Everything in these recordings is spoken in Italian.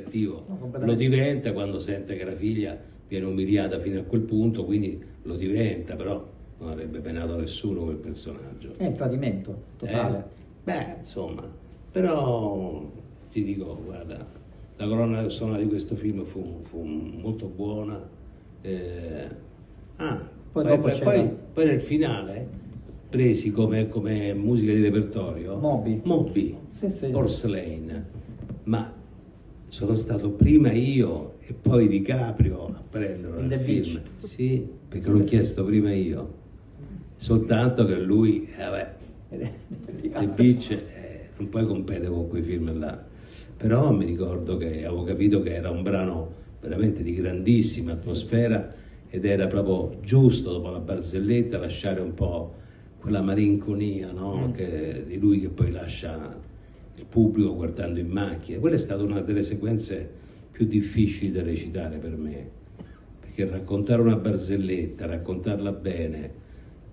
cattivo, lo diventa quando sente che la figlia viene umiliata fino a quel punto, quindi lo diventa, però non avrebbe penato nessuno quel personaggio. È il tradimento totale. Beh, insomma, però ti dico, guarda, la colonna sonora di questo film fu molto buona. Poi nel finale presi come musica di repertorio Moby, sì. Porcelain, ma sono stato prima io e poi Di Caprio a prenderlo nel film, sì, perché l'ho chiesto prima io, soltanto che lui The Beach non puoi competere con quei film là, però mi ricordo che avevo capito che era un brano veramente di grandissima atmosfera ed era proprio giusto dopo la barzelletta lasciare un po' quella malinconia, no? Di lui che poi lascia il pubblico guardando in macchina. Quella è stata una delle sequenze più difficili da recitare per me, perché raccontare una barzelletta, raccontarla bene,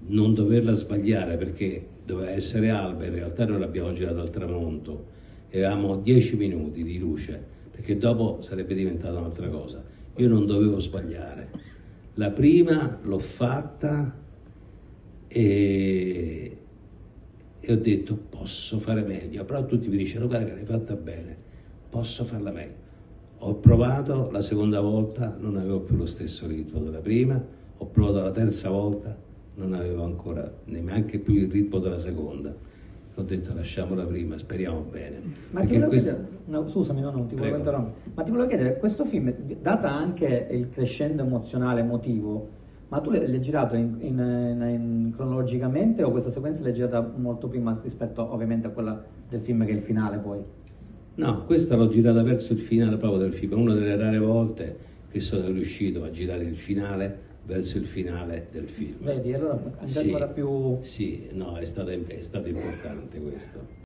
non doverla sbagliare, perché doveva essere alba, in realtà noi l'abbiamo girata al tramonto e avevamo 10 minuti di luce, perché dopo sarebbe diventata un'altra cosa. Io non dovevo sbagliare. La prima l'ho fatta e ho detto posso fare meglio, però tutti mi dicevano guarda che l'hai fatta bene, posso farla meglio. Ho provato la seconda volta, non avevo più lo stesso ritmo della prima, ho provato la terza volta, non avevo ancora neanche più il ritmo della seconda. Ho detto lasciamo la prima, speriamo bene. Ma perché ti volevo chiedere, questo film, data anche il crescendo emozionale, emotivo, ma tu l'hai girato cronologicamente o questa sequenza l'hai girata molto prima rispetto ovviamente a quella del film che è il finale poi? No, questa l'ho girata verso il finale proprio del film, una delle rare volte che sono riuscito a girare il finale verso il finale del film. Vedi, allora ancora più... Sì, no, è stato importante questo.